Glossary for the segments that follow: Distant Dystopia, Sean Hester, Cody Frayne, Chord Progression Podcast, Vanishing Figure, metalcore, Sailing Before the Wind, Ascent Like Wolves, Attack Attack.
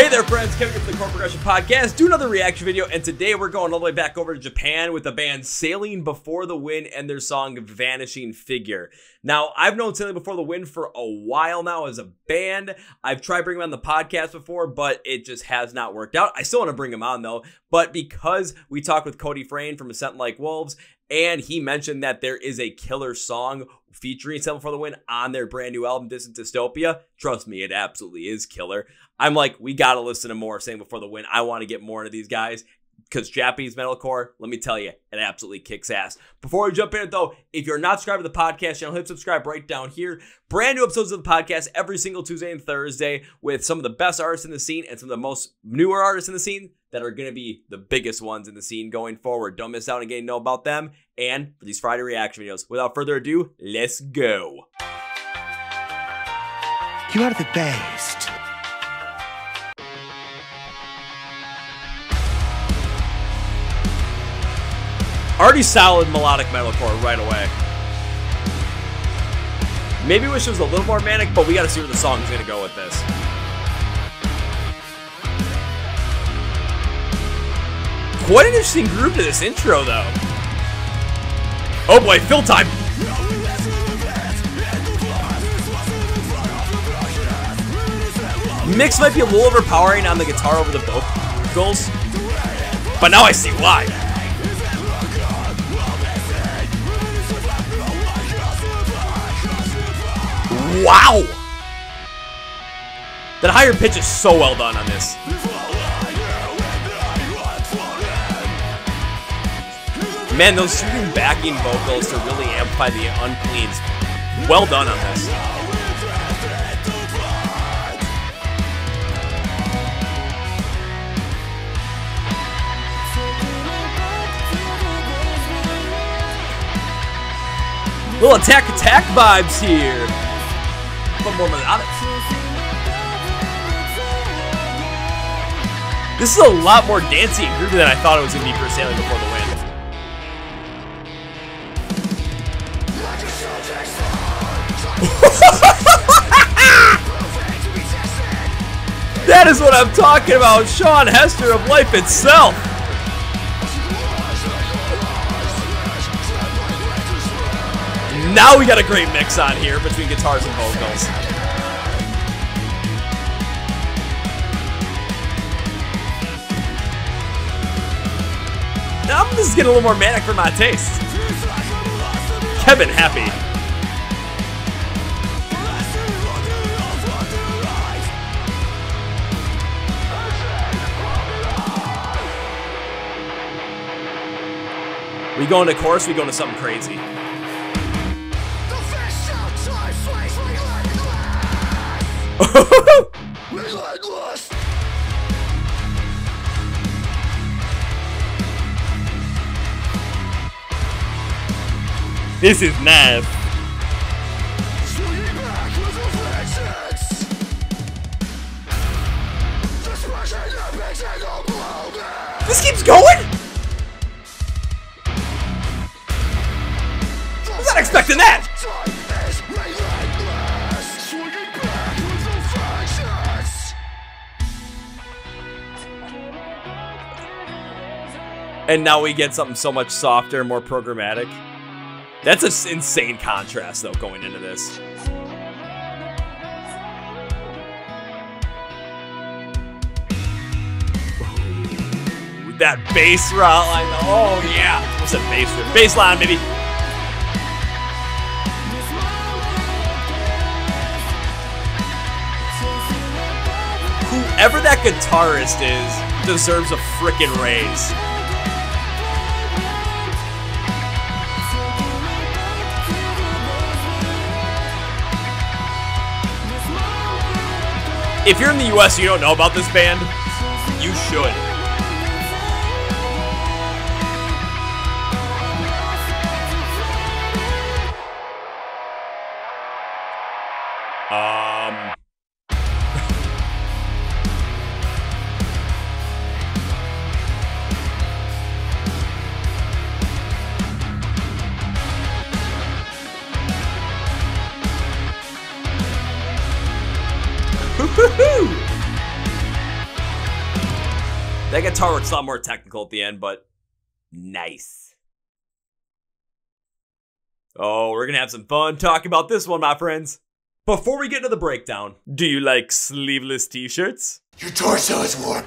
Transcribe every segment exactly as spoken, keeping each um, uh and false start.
Hey there friends, Kevin here from the Chord Progression Podcast. Do another reaction video, and today we're going all the way back over to Japan with the band Sailing Before the Wind and their song Vanishing Figure. Now, I've known Sailing Before the Wind for a while now as a band. I've tried bringing them on the podcast before, but it just has not worked out. I still want to bring them on though, but because we talked with Cody Frayne from Ascent Like Wolves, and he mentioned that there is a killer song featuring Sailing Before the Wind on their brand new album, Distant Dystopia. Trust me, it absolutely is killer. I'm like, we got to listen to more Sailing Before the Wind. I want to get more into these guys because Japanese metalcore, let me tell you, it absolutely kicks ass. Before we jump in it though, if you're not subscribed to the podcast channel, hit subscribe right down here. Brand new episodes of the podcast every single Tuesday and Thursday with some of the best artists in the scene and some of the most newer artists in the scene that are going to be the biggest ones in the scene going forward. Don't miss out on getting to know about them and for these Friday reaction videos. Without further ado, let's go. You are the best. Already solid melodic metalcore right away. Maybe wish it was a little more manic, but we got to see where the song is going to go with this. Quite an interesting groove to this intro, though. Oh boy, fill time! Mix might be a little overpowering on the guitar over the vocals, but now I see why. Wow! That higher pitch is so well done on this. Man, those sweeping backing vocals to really amplify the uncleans. Well done on this. Little Attack Attack vibes here. But more melodic. This is a lot more dancey and groovy than I thought it was going to be for Sailing Before the Wind. That is what I'm talking about, Sean Hester of Life Itself. Now we got a great mix on here between guitars and vocals. Now this is getting a little more manic for my taste. Kevin Happy. We go into chorus, we go into something crazy. This is nice. This keeps going? Expecting that. And now we get something so much softer and more programmatic. That's an insane contrast though going into this. Ooh, that bass line. Oh yeah. What's that bass? Bass line, baby. Whoever that guitarist is deserves a frickin' raise. If you're in the U S and you don't know about this band, you should. Um... That guitar work's a lot more technical at the end, but nice. Oh, we're gonna have some fun talking about this one, my friends. Before we get into the breakdown, do you like sleeveless t-shirts? Your torso is warm,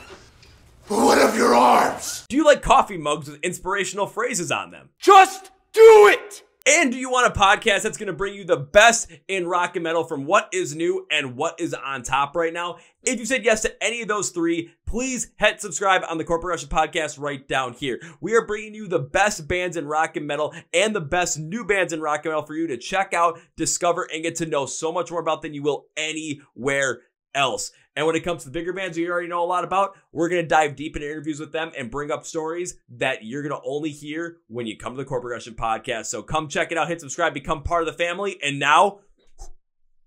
but what of your arms? Do you like coffee mugs with inspirational phrases on them? Just do it! And do you want a podcast that's going to bring you the best in rock and metal from what is new and what is on top right now? If you said yes to any of those three, please hit subscribe on the Chord Progression Podcast right down here. We are bringing you the best bands in rock and metal and the best new bands in rock and metal for you to check out, discover, and get to know so much more about than you will anywhere else. And when it comes to the bigger bands you already know a lot about, we're going to dive deep into interviews with them and bring up stories that you're going to only hear when you come to the Chord Progression Podcast. So come check it out, hit subscribe, become part of the family. And now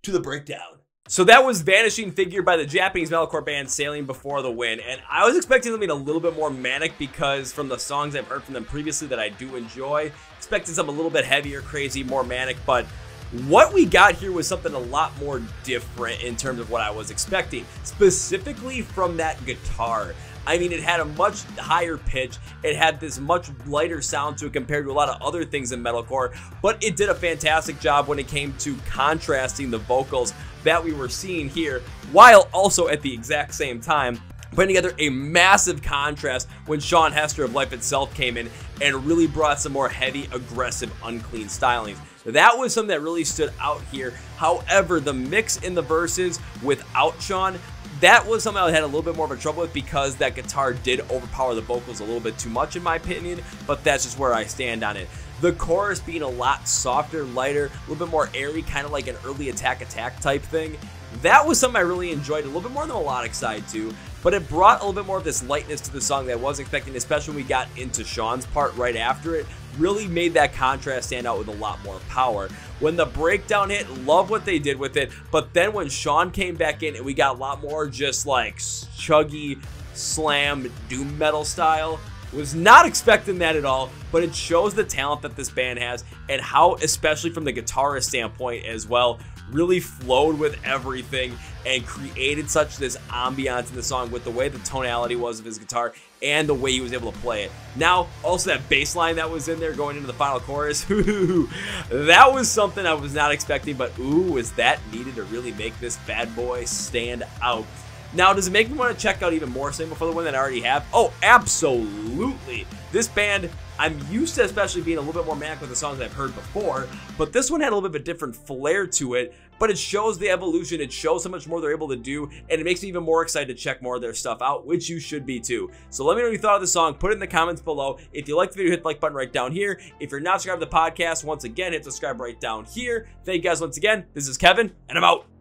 to the breakdown. So that was Vanishing Figure by the Japanese metalcore band Sailing Before the Wind. And I was expecting something a little bit more manic because from the songs I've heard from them previously that I do enjoy, expecting something a little bit heavier, crazy, more manic, but what we got here was something a lot more different in terms of what I was expecting, specifically from that guitar. I mean, it had a much higher pitch. It had this much lighter sound to it compared to a lot of other things in metalcore, but it did a fantastic job when it came to contrasting the vocals that we were seeing here, while also at the exact same time putting together a massive contrast when Sean Hester of Life Itself came in and really brought some more heavy, aggressive, unclean stylings. That was something that really stood out here. However, the mix in the verses without Sean, that was something I had a little bit more of a trouble with because that guitar did overpower the vocals a little bit too much in my opinion, but that's just where I stand on it. The chorus being a lot softer, lighter, a little bit more airy, kind of like an early Attack Attack type thing. That was something I really enjoyed, a little bit more on the melodic side too, but it brought a little bit more of this lightness to the song that I wasn't expecting, especially when we got into Sean's part right after it. Really made that contrast stand out with a lot more power. When the breakdown hit, love what they did with it, but then when Sean came back in and we got a lot more just like chuggy, slam, doom metal style, was not expecting that at all, but it shows the talent that this band has and how, especially from the guitarist standpoint as well, really flowed with everything and created such this ambiance in the song with the way the tonality was of his guitar and the way he was able to play it. Now, also that bass line that was in there going into the final chorus, ooh, that was something I was not expecting, but ooh, was that needed to really make this bad boy stand out. Now, does it make me want to check out even more Sailing Before the Wind than I already have? Oh, absolutely. This band, I'm used to especially being a little bit more manic with the songs I've heard before, but this one had a little bit of a different flair to it, but it shows the evolution, it shows how much more they're able to do, and it makes me even more excited to check more of their stuff out, which you should be too. So let me know what you thought of the song, put it in the comments below. If you liked the video, hit the like button right down here. If you're not subscribed to the podcast, once again, hit subscribe right down here. Thank you guys once again. This is Kevin, and I'm out.